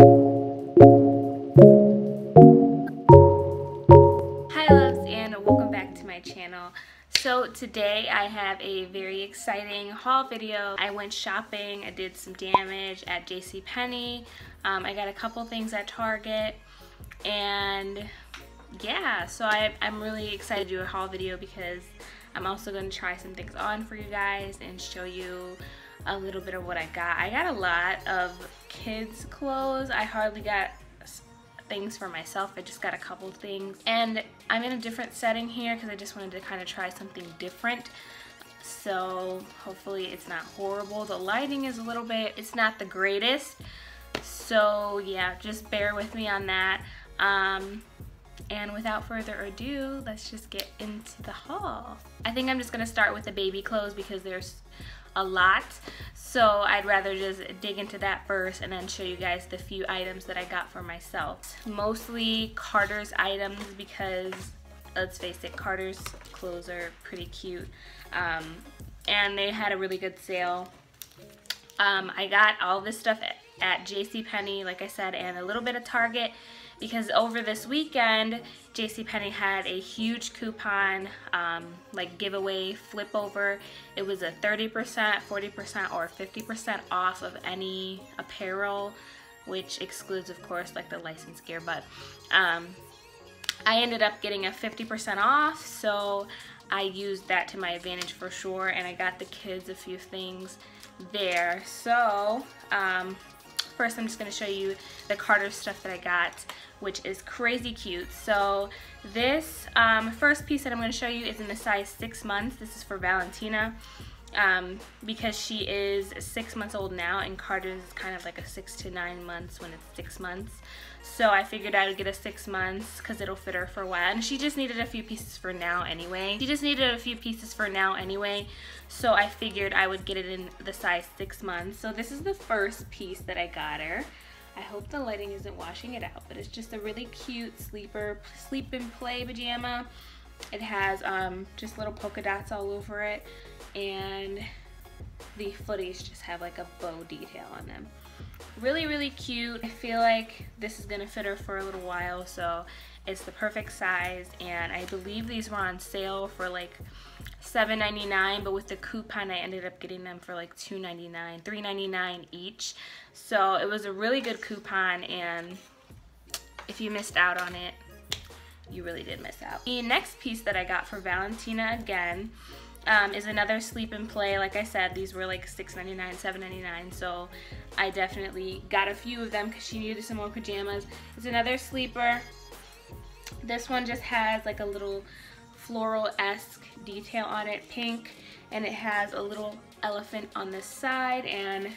Hi loves, and welcome back to my channel. So today I have a very exciting haul video. I went shopping, I did some damage at JCPenney. I got a couple things at Target, and yeah, so I'm really excited to do a haul video because I'm also going to try some things on for you guys and show you a little bit of what I got. I got a lot of kids' clothes. I hardly got things for myself. I just got a couple things. And I'm in a different setting here because I just wanted to kind of try something different. So hopefully it's not horrible. The lighting is a little bit, it's not the greatest. So yeah, just bear with me on that. And without further ado, let's just get into the haul. I think I'm just gonna start with the baby clothes because there's a lot. So I'd rather just dig into that first and then show you guys the few items that I got for myself. Mostly Carter's items because, let's face it, Carter's clothes are pretty cute. And they had a really good sale. I got all this stuff at JCPenney, like I said, and a little bit of Target. Because over this weekend, JCPenney had a huge coupon, like giveaway flip over. It was a 30%, 40%, or 50% off of any apparel, which excludes, of course, like the licensed gear. But I ended up getting a 50% off, so I used that to my advantage for sure. And I got the kids a few things there. So first, I'm just going to show you the Carter's stuff that I got, which is crazy cute. So this first piece that I'm going to show you is in the size 6 months. This is for Valentina because she is 6 months old now, and Carter's is kind of like a 6 to 9 months when it's 6 months. So I figured I would get a 6 months because it'll fit her for a while. And she just needed a few pieces for now anyway. So I figured I would get it in the size 6 months. So this is the first piece that I got her. I hope the lighting isn't washing it out, but it's just a really cute sleep and play pajama. It has just little polka dots all over it, and the footies just have like a bow detail on them. Really, really cute. I feel like this is gonna fit her for a little while, so it's the perfect size. And I believe these were on sale for like $7.99, but with the coupon I ended up getting them for like $2.99, $3.99 each. So it was a really good coupon, and if you missed out on it, you really did miss out. The next piece that I got for Valentina again is another sleep and play. Like I said, these were like $6.99, $7.99, so I definitely got a few of them because she needed some more pajamas. It's another sleeper. This one just has like a little floral-esque detail on it, pink, and it has a little elephant on the side. And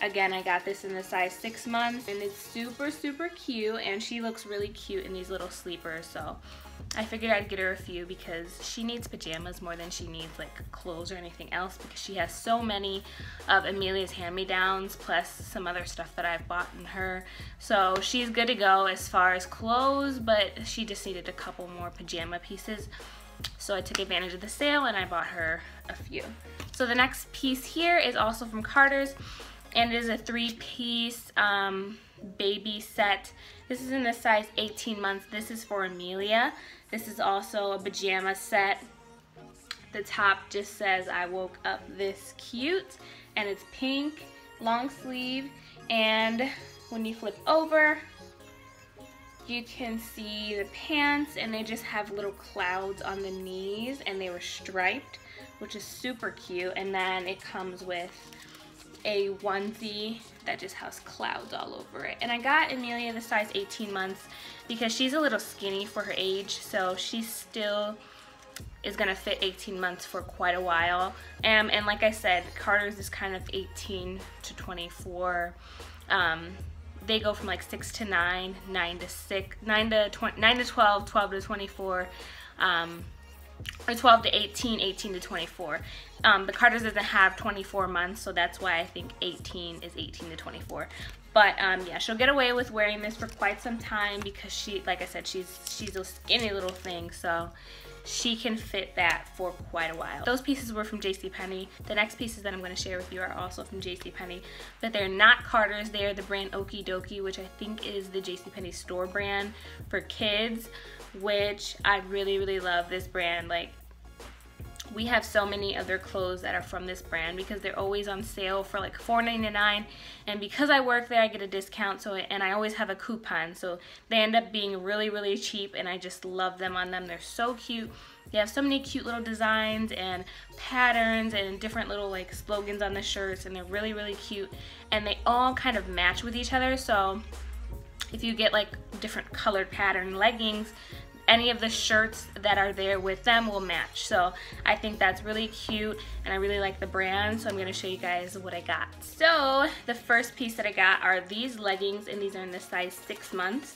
again, I got this in the size 6 months, and it's super, super cute, and she looks really cute in these little sleepers, so I figured I'd get her a few because she needs pajamas more than she needs like clothes or anything else, because she has so many of Amelia's hand-me-downs plus some other stuff that I've bought in her. So she's good to go as far as clothes, but she just needed a couple more pajama pieces. So I took advantage of the sale and I bought her a few. So the next piece here is also from Carter's, and it is a 3-piece baby set. This is in the size 18 months. This is for Amelia. This is also a pajama set. The top just says, "I woke up this cute," and it's pink, long sleeve, and when you flip over, you can see the pants, and they just have little clouds on the knees, and they were striped, which is super cute. And then it comes with a onesie that just has clouds all over it. And I got Amelia the size 18 months because she's a little skinny for her age, so she still is gonna fit 18 months for quite a while. And like I said, Carter's is kind of 18 to 24. They go from like 6 to 9, 9 to 6, 9 to 12, 12 to 24. Or 12 to 18, 18 to 24. But Carter's doesn't have 24 months, so that's why I think 18 is 18 to 24. But yeah, she'll get away with wearing this for quite some time because she, like I said, she's a skinny little thing, so she can fit that for quite a while. Those pieces were from JCPenney. The next pieces that I'm going to share with you are also from JCPenney, but they're not Carter's. They're the brand Okie-Dokie, which I think is the JCPenney store brand for kids, which I really, really love this brand. Like, we have so many other clothes that are from this brand because they're always on sale for like $4.99, and because I work there I get a discount, so and I always have a coupon, so they end up being really, really cheap, and I just love them on them. They're so cute. They have so many cute little designs and patterns and different little like slogans on the shirts, and they're really, really cute, and they all kind of match with each other. So if you get like different colored pattern leggings, any of the shirts that are there with them will match. So I think that's really cute, and I really like the brand, so I'm gonna show you guys what I got. So the first piece that I got are these leggings, and these are in the size 6 months.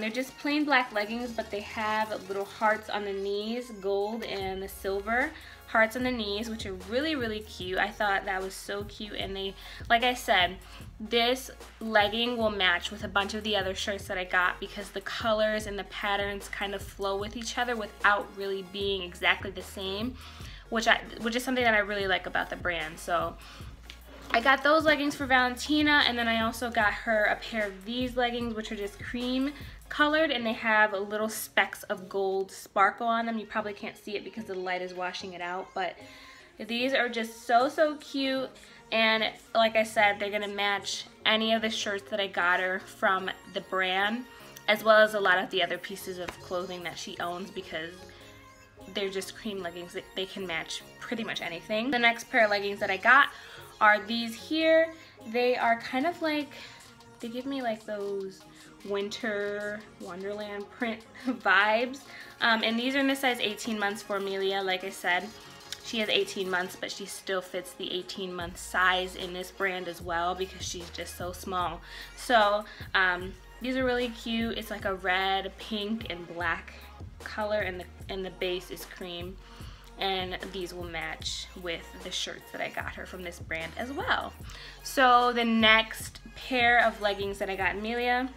They're just plain black leggings, but they have little hearts on the knees, gold and the silver hearts on the knees, which are really, really cute. I thought that was so cute, and they, like I said, this legging will match with a bunch of the other shirts that I got because the colors and the patterns kind of flow with each other without really being exactly the same, which is something that I really like about the brand. So I got those leggings for Valentina, and then I also got her a pair of these leggings, which are just cream colored, and they have little specks of gold sparkle on them. You probably can't see it because the light is washing it out, but these are just so, so cute, and like I said, they're gonna match any of the shirts that I got her from the brand, as well as a lot of the other pieces of clothing that she owns, because they're just cream leggings. They can match pretty much anything. The next pair of leggings that I got are these here. They are kind of like, they give me like those winter wonderland print vibes, and these are in the size 18 months for Amelia. Like I said, she has 18 months, but she still fits the 18-month size in this brand as well because she's just so small. So these are really cute. It's like a red, pink, and black color, and the base is cream. And these will match with the shirts that I got her from this brand as well. So the next pair of leggings that I got Amelia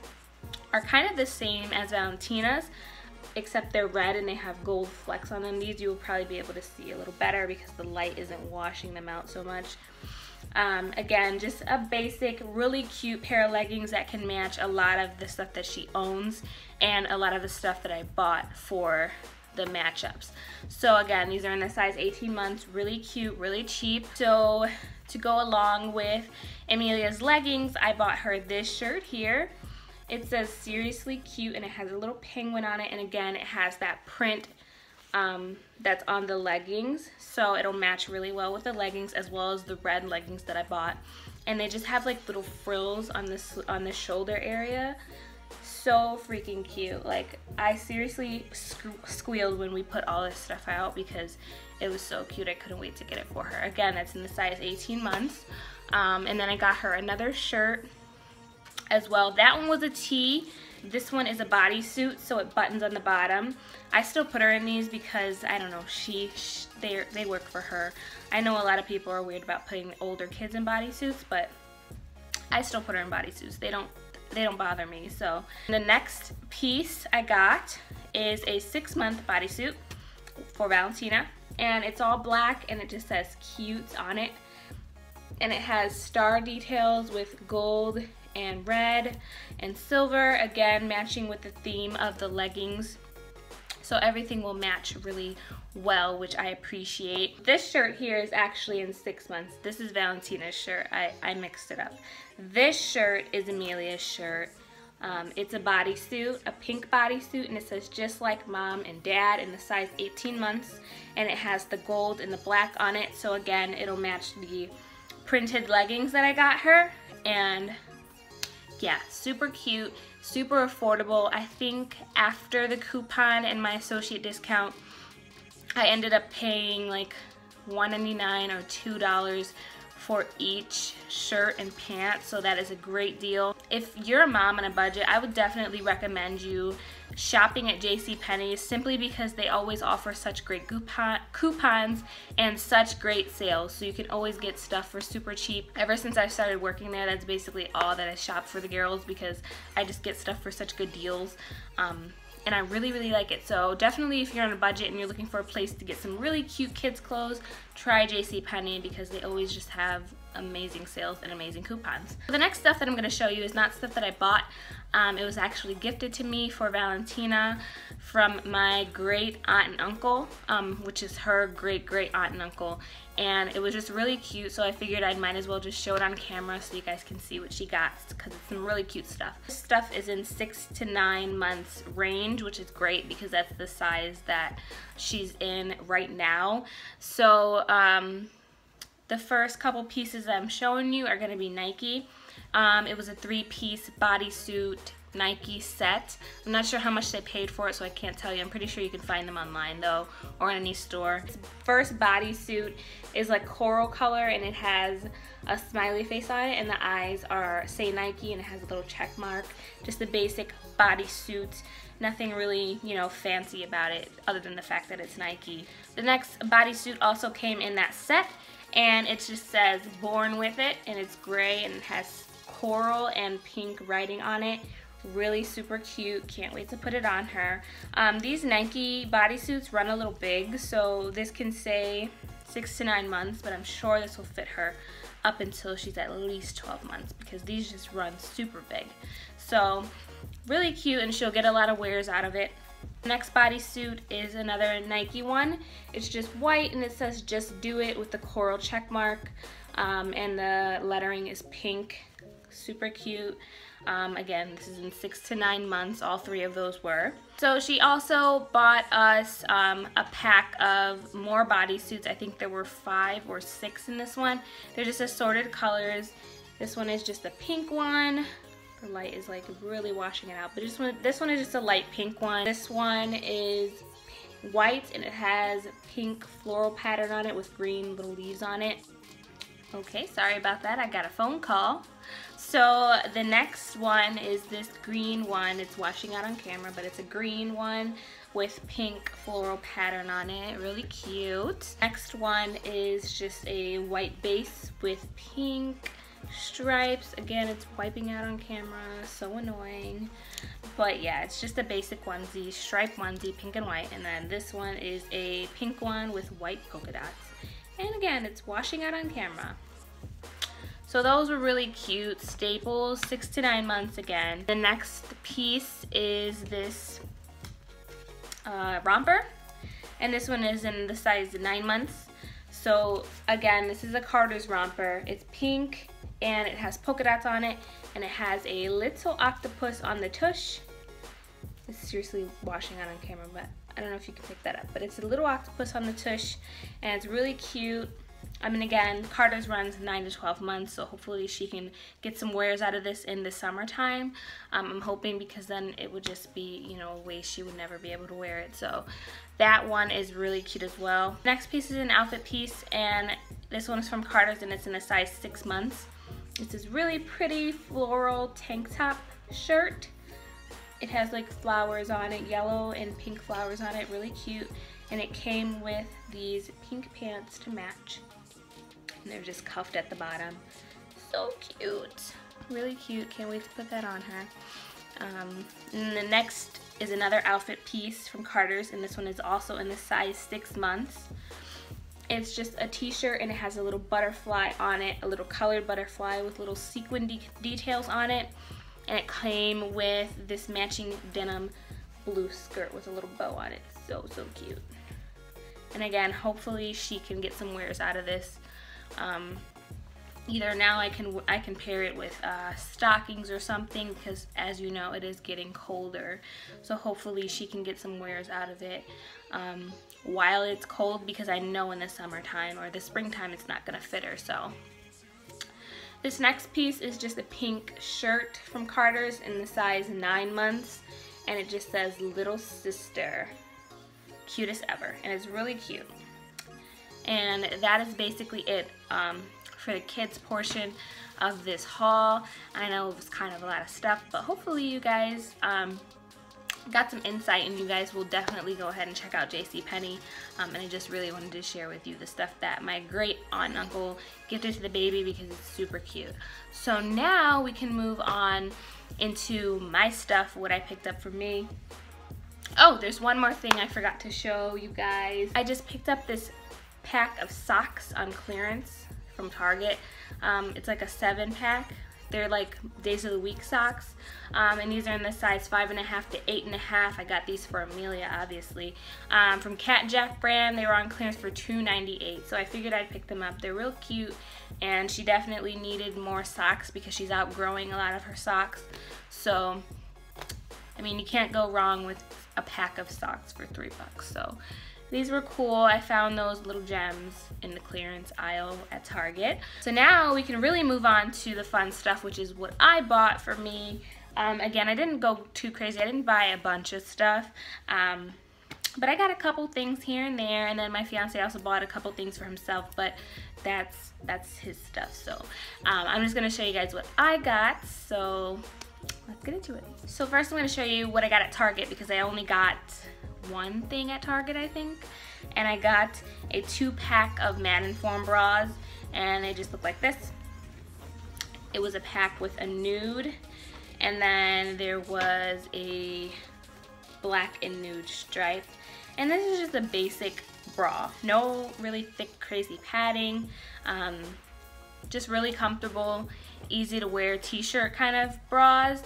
are kind of the same as Valentina's, except they're red and they have gold flecks on them. These you will probably be able to see a little better because the light isn't washing them out so much. Again, just a basic, really cute pair of leggings that can match a lot of the stuff that she owns and a lot of the stuff that I bought for the matchups. So again, these are in the size 18 months, really cute, really cheap. So to go along with Amelia's leggings, I bought her this shirt here. It says seriously cute, and it has a little penguin on it, and again, it has that print that's on the leggings, so it'll match really well with the leggings as well as the red leggings that I bought. And they just have like little frills on the shoulder area. So freaking cute. Like, I seriously squealed when we put all this stuff out because it was so cute. I couldn't wait to get it for her. Again, that's in the size 18 months. And then I got her another shirt as well. That one was a tee. This one is a bodysuit, so it buttons on the bottom. I still put her in these because, I don't know, they work for her. I know a lot of people are weird about putting older kids in bodysuits, but I still put her in bodysuits. They don't bother me. So the next piece I got is a 6-month bodysuit for Valentina, and it's all black, and it just says cutes on it, and it has star details with gold and red and silver, again matching with the theme of the leggings, so everything will match really well, which I appreciate. This shirt here is actually in 6 months. This is Valentina's shirt. I mixed it up. This shirt is Amelia's shirt. It's a bodysuit, a pink bodysuit, and it says just like mom and dad in the size 18 months, and it has the gold and the black on it, so again, it'll match the printed leggings that I got her. And yeah, super cute, super affordable. I think after the coupon and my associate discount, I ended up paying like $1.99 or $2 for each shirt and pants, so that is a great deal. If you're a mom on a budget, I would definitely recommend you shopping at JCPenney simply because they always offer such great coupons and such great sales, so you can always get stuff for super cheap. Ever since I started working there, that's basically all that I shop for the girls because I just get stuff for such good deals. and I really, really like it. So definitely if you're on a budget and you're looking for a place to get some really cute kids clothes, try JCPenney because they always just have amazing sales and amazing coupons. So the next stuff that I'm going to show you is not stuff that I bought. It was actually gifted to me for Valentina from my great aunt and uncle, which is her great aunt and uncle, and it was just really cute, so I figured I might as well just show it on camera so you guys can see what she got, because it's some really cute stuff. This stuff is in 6 to 9 months range, which is great because that's the size that she's in right now. So the first couple pieces that I'm showing you are going to be Nike. It was a 3-piece bodysuit Nike set. I'm not sure how much they paid for it, so I can't tell you. I'm pretty sure you can find them online though, or in any store. This first bodysuit is like coral color, and it has a smiley face on it, and the eyes are say Nike, and it has a little check mark. Just the basic bodysuit. Nothing really, you know, fancy about it other than the fact that it's Nike. The next bodysuit also came in that set, and it just says born with it, and it's gray and it has coral and pink writing on it. Really super cute, can't wait to put it on her. These Nike bodysuits run a little big, so this can say 6 to 9 months, but I'm sure this will fit her up until she's at least 12 months because these just run super big. So really cute, and she'll get a lot of wears out of it. The next bodysuit is another Nike one. It's just white and it says just do it with the coral check mark, and the lettering is pink. Super cute. Again, this is in 6 to 9 months, all three of those were. So she also bought us a pack of more bodysuits. I think there were 5 or 6 in this one. They're just assorted colors. This one is just a pink one. The light is like really washing it out, but this one is just a light pink one. This one is white and it has pink floral pattern on it with green little leaves on it. Okay, sorry about that, I got a phone call. So the next one is this green one. It's washing out on camera, but it's a green one with pink floral pattern on it. Really cute. Next one is just a white base with pink stripes. Again, it's wiping out on camera, so annoying, but yeah, it's just a basic onesie, stripe onesie, pink and white. And then this one is a pink one with white polka dots, and again, it's washing out on camera. So those were really cute staples, 6 to 9 months again. The next piece is this romper, and this one is in the size 9 months. So again, this is a Carter's romper. It's pink and it has polka dots on it, and it has a little octopus on the tush. It's seriously washing out on camera, but I don't know if you can pick that up, but it's a little octopus on the tush, and it's really cute. I mean, again, Carter's runs 9 to 12 months, so hopefully she can get some wears out of this in the summertime. I'm hoping, because then it would just be, you know, a waste. She would never be able to wear it. So that one is really cute as well. Next piece is an outfit piece, and this one is from Carter's, and it's in a size 6 months. It's this really pretty floral tank top shirt. It has like flowers on it, yellow and pink flowers on it, really cute. And it came with these pink pants to match. And they're just cuffed at the bottom. So cute. Really cute. Can't wait to put that on her. And the next is another outfit piece from Carter's, and this one is also in the size 6 months. It's just a t-shirt, and it has a little butterfly on it, a little colored butterfly with little sequin details on it. And it came with this matching denim blue skirt with a little bow on it. So cute. And again, hopefully she can get some wears out of this. Either now I can pair it with stockings or something, because as you know, it is getting colder, so hopefully she can get some wears out of it while it's cold, because I know in the summertime or the springtime it's not gonna fit her. So this next piece is just a pink shirt from Carter's in the size 9 months, and it just says little sister, cutest ever, and it's really cute. And that is basically it for the kids portion of this haul. I know it was kind of a lot of stuff, but hopefully you guys got some insight, and you guys will definitely go ahead and check out JCPenney. And I just really wanted to share with you the stuff that my great aunt and uncle gifted to the baby, because it's super cute. So now we can move on into my stuff, what I picked up for me. Oh, there's one more thing I forgot to show you guys. I just picked up this pack of socks on clearance from Target. It's like a 7-pack. They're like days of the week socks, and these are in the size 5.5 to 8.5. I got these for Amelia, obviously, from Cat Jack brand. They were on clearance for $2.98, so I figured I'd pick them up. They're real cute, and she definitely needed more socks because she's outgrowing a lot of her socks. So, I mean, you can't go wrong with a pack of socks for $3. So these were cool. I found those little gems in the clearance aisle at Target. So now we can really move on to the fun stuff, which is what I bought for me. Again, I didn't go too crazy. I didn't buy a bunch of stuff, but I got a couple things here and there, and then my fiance also bought a couple things for himself, but that's his stuff. So I'm just gonna show you guys what I got. So let's get into it. So first I'm gonna show you what I got at Target, because I only got one thing at Target, I think, and I got a 2-pack of Maidenform bras, and they just look like this. It was a pack with a nude, and then there was a black and nude stripe, and this is just a basic bra. No really thick, crazy padding, just really comfortable, easy to wear t-shirt kind of bras.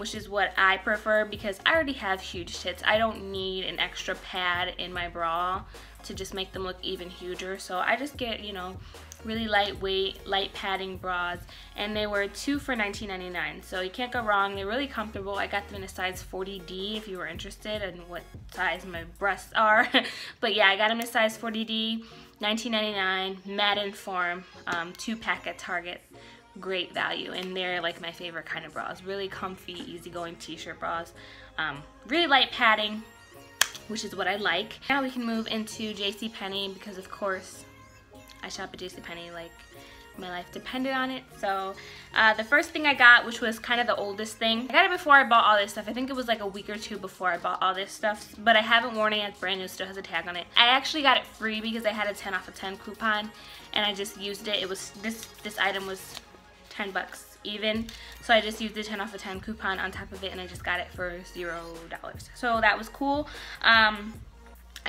Which is what I prefer, because I already have huge tits. I don't need an extra pad in my bra to just make them look even huger. So I just get, you know, really lightweight, light padding bras, and they were 2 for $19.99. So you can't go wrong. They're really comfortable. I got them in a size 40D if you were interested in what size my breasts are. But yeah, I got them in a size 40D, $19.99, Maidenform, 2-pack at Target. Great value, and they're like my favorite kind of bras. Really comfy, easygoing t-shirt bras. Really light padding, which is what I like. Now we can move into JCPenney, because of course I shop at JCPenney like my life depended on it. So the first thing I got, which was kind of the oldest thing, I got it before I bought all this stuff. I think it was like a week or two before I bought all this stuff, but I haven't worn it. It's brand new, still has a tag on it. I actually got it free because I had a 10 off of 10 coupon, and I just used it. It was this item was $10 even, so I just used the 10 off of 10 coupon on top of it, and I just got it for $0. So that was cool. And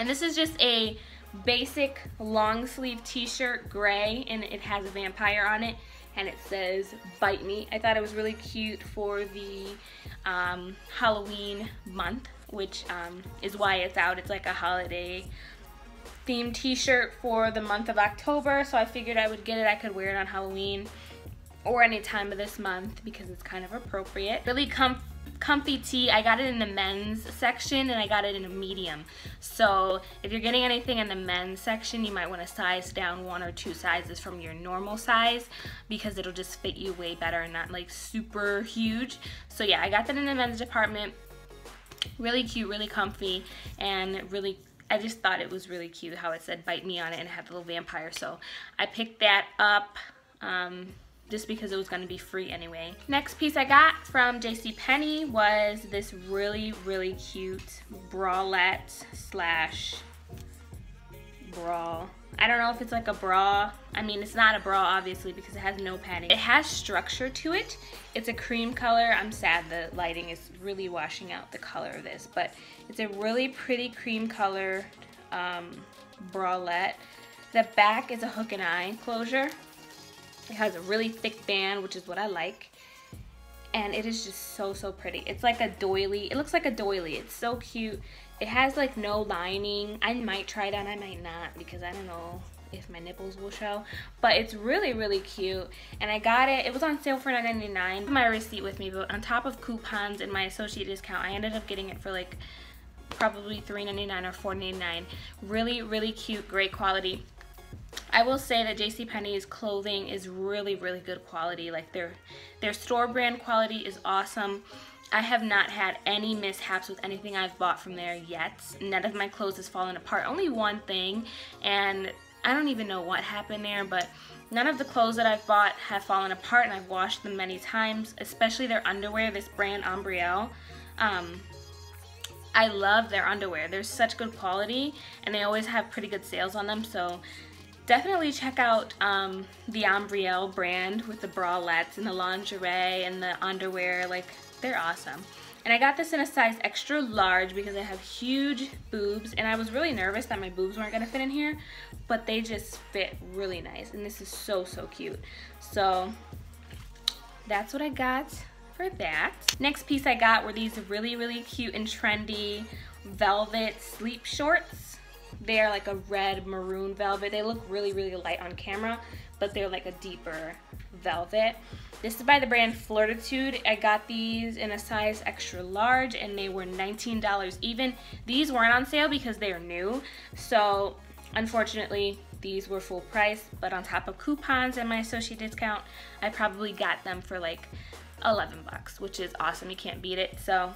this is just a basic long sleeve t-shirt, gray, and it has a vampire on it, and it says "Bite Me." I thought it was really cute for the Halloween month, which is why it's out. It's like a holiday themed t-shirt for the month of October, so I figured I would get it. I could wear it on Halloween or any time of this month because it's kind of appropriate. Really comfy tee. I got it in the men's section, and I got it in a medium. So if you're getting anything in the men's section, you might want to size down 1 or 2 sizes from your normal size, because it'll just fit you way better and not like super huge. So yeah, I got that in the men's department. Really cute, really comfy, and really, I just thought it was really cute how it said "Bite Me" on it, and it had the little vampire. So I picked that up. Just because it was gonna be free anyway. Next piece I got from JCPenney was this really, really cute bralette slash bra. I don't know if it's like a bra. I mean, it's not a bra, obviously, because it has no padding. It has structure to it. It's a cream color. I'm sad the lighting is really washing out the color of this, but it's a really pretty cream color bralette. The back is a hook and eye closure. It has a really thick band, which is what I like, and it is just so, so pretty. It's like a doily. It looks like a doily. It's so cute. It has like no lining. I might try it on, I might not, because I don't know if my nipples will show, but it's really, really cute, and I got it. It was on sale for $9.99. I have my receipt with me, but on top of coupons and my associate discount, I ended up getting it for like probably $3.99 or $4.99. Really, really cute, great quality. I will say that JCPenney's clothing is really, really good quality. Like their store brand quality is awesome. I have not had any mishaps with anything I've bought from there yet. None of my clothes has fallen apart. Only one thing, and I don't even know what happened there, but none of the clothes that I've bought have fallen apart, and I've washed them many times, especially their underwear. This brand, Ambrielle, I love their underwear. They're such good quality, and they always have pretty good sales on them, so definitely check out the Ambrielle brand with the bralettes and the lingerie and the underwear. Like, they're awesome. And I got this in a size extra large because I have huge boobs, and I was really nervous that my boobs weren't gonna fit in here, but they just fit really nice, and this is so, so cute. So that's what I got for that. Next piece I got were these really, really cute and trendy velvet sleep shorts. They are like a red maroon velvet. They look really, really light on camera, but they're like a deeper velvet. This is by the brand Flirtitude. I got these in a size extra large, and they were $19 even. These weren't on sale because they are new, so unfortunately these were full price, but on top of coupons and my associate discount, I probably got them for like 11 bucks, which is awesome. You can't beat it. So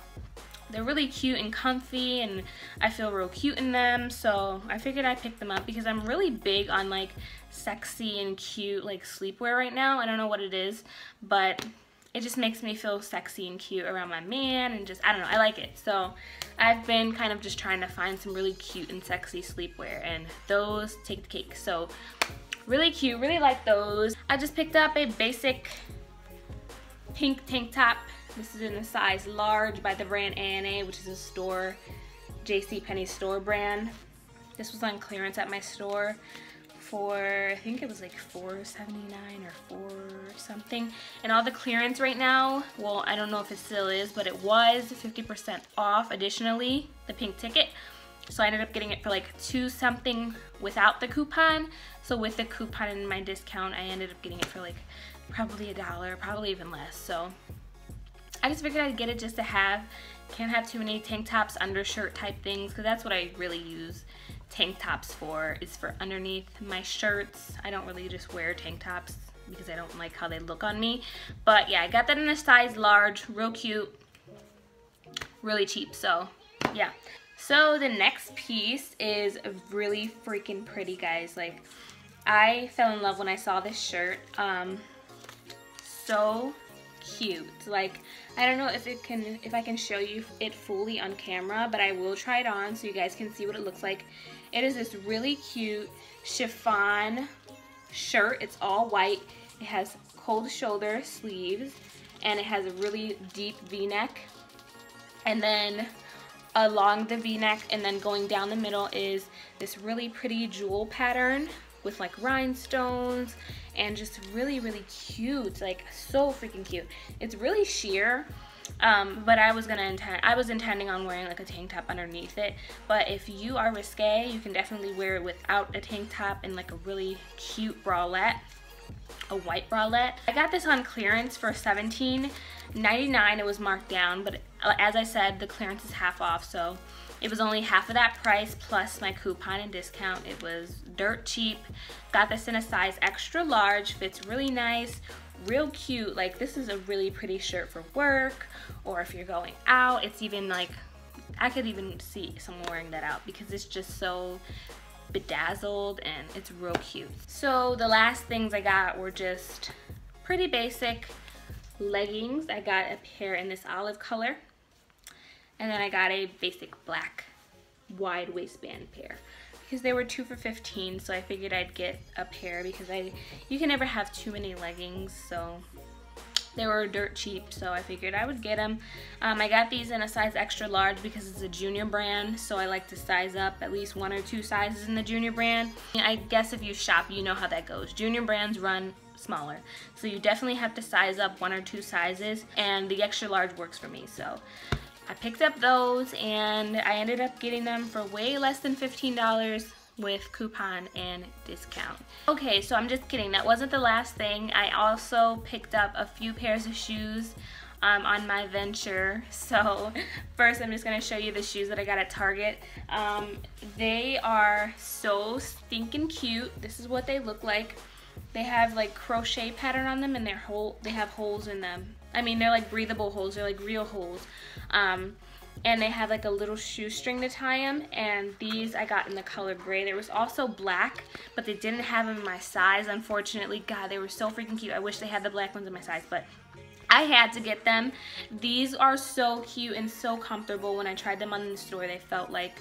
they're really cute and comfy, and I feel real cute in them, so I figured I picked them up because I'm really big on like sexy and cute like sleepwear right now. I don't know what it is, but it just makes me feel sexy and cute around my man, and just, I don't know, I like it. So I've been kind of just trying to find some really cute and sexy sleepwear, and those take the cake. So really cute, really like those. I just picked up a basic pink tank top. This is in a size large by the brand ANA, which is a store, JCPenney store brand. This was on clearance at my store for, I think it was like $4.79 or $4 something. And all the clearance right now, well, I don't know if it still is, but it was 50% off additionally, the pink ticket. So I ended up getting it for like $2 something without the coupon. So with the coupon and my discount, I ended up getting it for like probably $1, probably even less. So I just figured I'd get it just to have. Can't have too many tank tops, undershirt type things, because that's what I really use tank tops for, is for underneath my shirts. I don't really just wear tank tops because I don't like how they look on me. But yeah, I got that in a size large, real cute, really cheap, so yeah. So the next piece is really freaking pretty, guys. Like, I fell in love when I saw this shirt. So cute. Like, I don't know if I can show you it fully on camera, but I will try it on so you guys can see what it looks like. It is this really cute chiffon shirt. It's all white. It has cold shoulder sleeves, and it has a really deep V-neck, and then along the V-neck and then going down the middle is this really pretty jewel pattern with like rhinestones, and just really, really cute. Like, so freaking cute. It's really sheer, but I was intending on wearing like a tank top underneath it. But if you are risque, you can definitely wear it without a tank top and like a really cute bralette, a white bralette. I got this on clearance for $17.99. It was marked down, but as I said, the clearance is half off, so it was only half of that price plus my coupon and discount. It was dirt cheap. Got this in a size extra large. Fits really nice, real cute. Like, this is a really pretty shirt for work, or if you're going out. It's even like, I could even see someone wearing that out because it's just so bedazzled, and it's real cute. So the last things I got were just pretty basic leggings. I got a pair in this olive color, and then I got a basic black wide waistband pair because they were 2 for $15, so I figured I'd get a pair because you can never have too many leggings, so they were dirt cheap, so I figured I would get them. I got these in a size extra large because it's a junior brand, so I like to size up at least 1 or 2 sizes in the junior brand. I guess if you shop, you know how that goes. Junior brands run smaller, so you definitely have to size up 1 or 2 sizes, and the extra large works for me, so I picked up those, and I ended up getting them for way less than $15 with coupon and discount. Okay, so I'm just kidding. That wasn't the last thing. I also picked up a few pairs of shoes on my venture. So first, I'm just going to show you the shoes that I got at Target. They are so stinking cute. This is what they look like. They have like crochet pattern on them, and they have holes in them. I mean, they're like breathable holes, they're like real holes. And they have like a little shoestring to tie them, and these I got in the color gray. There was also black, but they didn't have them in my size, unfortunately. God, they were so freaking cute. I wish they had the black ones in my size, but I had to get them. These are so cute and so comfortable. When I tried them on in the store, they felt like,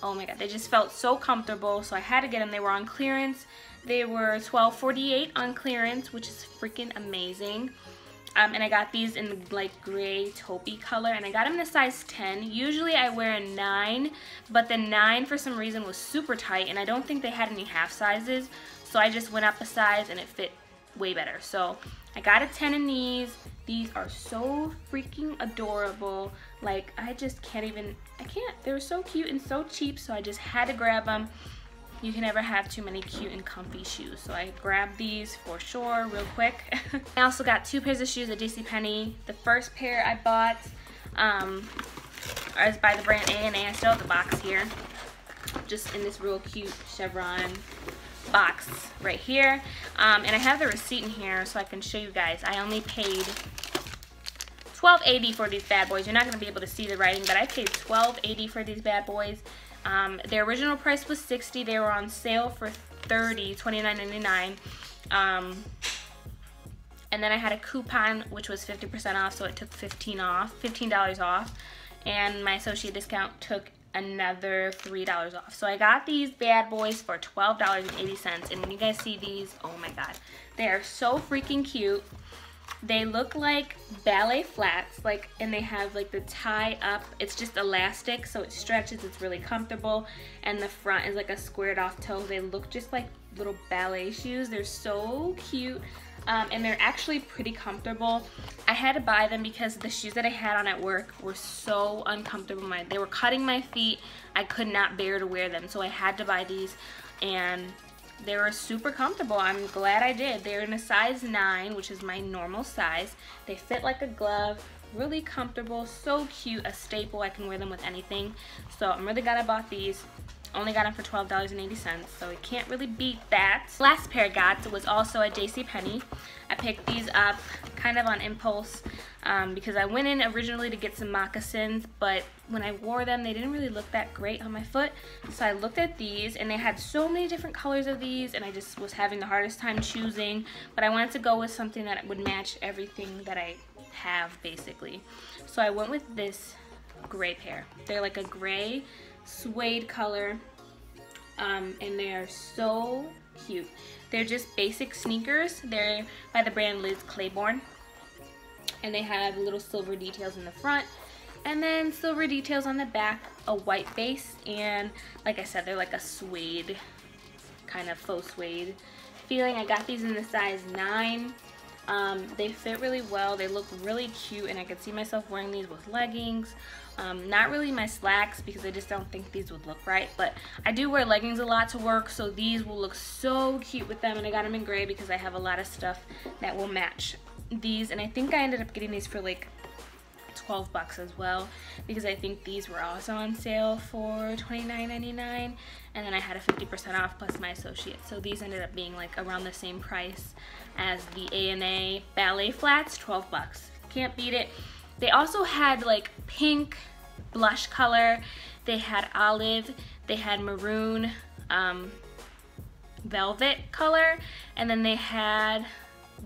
oh my God, they just felt so comfortable, so I had to get them. They were on clearance. They were $12.48 on clearance, which is freaking amazing. And I got these in like gray taupey color, and I got them in a size 10. Usually I wear a 9, but the 9 for some reason was super tight, and I don't think they had any half sizes, so I just went up a size and it fit way better. So I got a 10 in these. These are so freaking adorable. Like, I just can't even, I can't, they were so cute and so cheap, so I just had to grab them. You can never have too many cute and comfy shoes. So I grabbed these for sure real quick. I also got 2 pairs of shoes at JCPenney. The first pair I bought is by the brand ANA. I still have the box here. Just in this real cute chevron box right here. And I have the receipt in here so I can show you guys. I only paid $12.80 for these bad boys. You're not going to be able to see the writing, but I paid $12.80 for these bad boys. Their original price was $60. They were on sale for $30, $29.99. And then I had a coupon which was 50% off, so it took $15 off, and my associate discount took another $3 off. So I got these bad boys for $12.80, and when you guys see these, oh my god, they are so freaking cute. They look like ballet flats, like, and they have like the tie up. It's just elastic, so it stretches. It's really comfortable, and the front is like a squared off toe. They look just like little ballet shoes. They're so cute, and they're actually pretty comfortable. I had to buy them because the shoes that I had on at work were so uncomfortable. They were cutting my feet. I could not bear to wear them, so I had to buy these, and they were super comfortable. I'm glad I did. They're in a size 9, which is my normal size. They fit like a glove, really comfortable, so cute, a staple. I can wear them with anything. So I'm really glad I bought these. Only got them for $12.80, so I can't really beat that. Last pair I got was also at JCPenney. I picked these up kind of on impulse because I went in originally to get some moccasins, but when I wore them, they didn't really look that great on my foot. So I looked at these, and they had so many different colors of these, and I just was having the hardest time choosing, but I wanted to go with something that would match everything that I have, basically. So I went with this gray pair. They're like a gray suede color, and they are so cute. They're just basic sneakers. They're by the brand Liz Claiborne, and they have little silver details in the front and then silver details on the back, a white base, and like I said, they're like a suede, kind of faux suede feeling. I got these in the size 9. They fit really well. They look really cute, and I could see myself wearing these with leggings. Not really my slacks because I just don't think these would look right, but I do wear leggings a lot to work, so these will look so cute with them. And I got them in gray because I have a lot of stuff that will match these, and I think I ended up getting these for like $12 as well because I think these were also on sale for $29.99, and then I had a 50% off plus my associate, so these ended up being like around the same price as the ANA ballet flats, $12. Can't beat it. They also had like pink blush color, they had olive, they had maroon velvet color, and then they had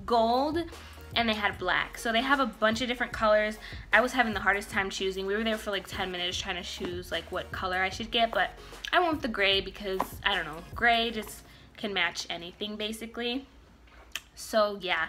gold, and they had black. So they have a bunch of different colors. I was having the hardest time choosing. We were there for like 10 minutes trying to choose like what color I should get, but I went with the gray because, I don't know, gray just can match anything basically. So yeah,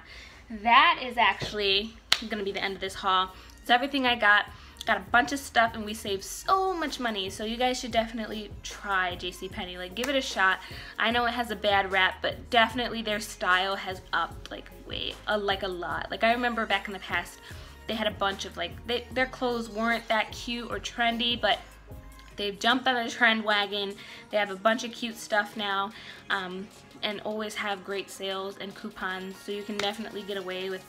that is actually gonna be the end of this haul. It's everything I got. Got a bunch of stuff, and we saved so much money, so you guys should definitely try JCPenney. Like, give it a shot. I know it has a bad rap, but definitely their style has upped like way, like a lot. Like, I remember back in the past, they had a bunch of like, their clothes weren't that cute or trendy, but they've jumped on the trend wagon. They have a bunch of cute stuff now, and always have great sales and coupons, so you can definitely get away with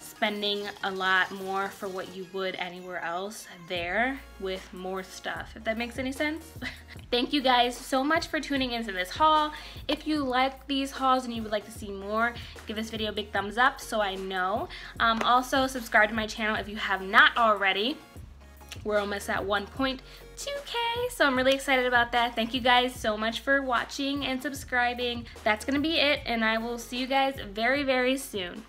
spending a lot more for what you would anywhere else there with more stuff, if that makes any sense. Thank you guys so much for tuning into this haul. If you like these hauls and you would like to see more, give this video a big thumbs up so I know. Also, subscribe to my channel if you have not already. We're almost at 1.2K, so I'm really excited about that. Thank you guys so much for watching and subscribing. That's gonna be it, and I will see you guys very, very soon.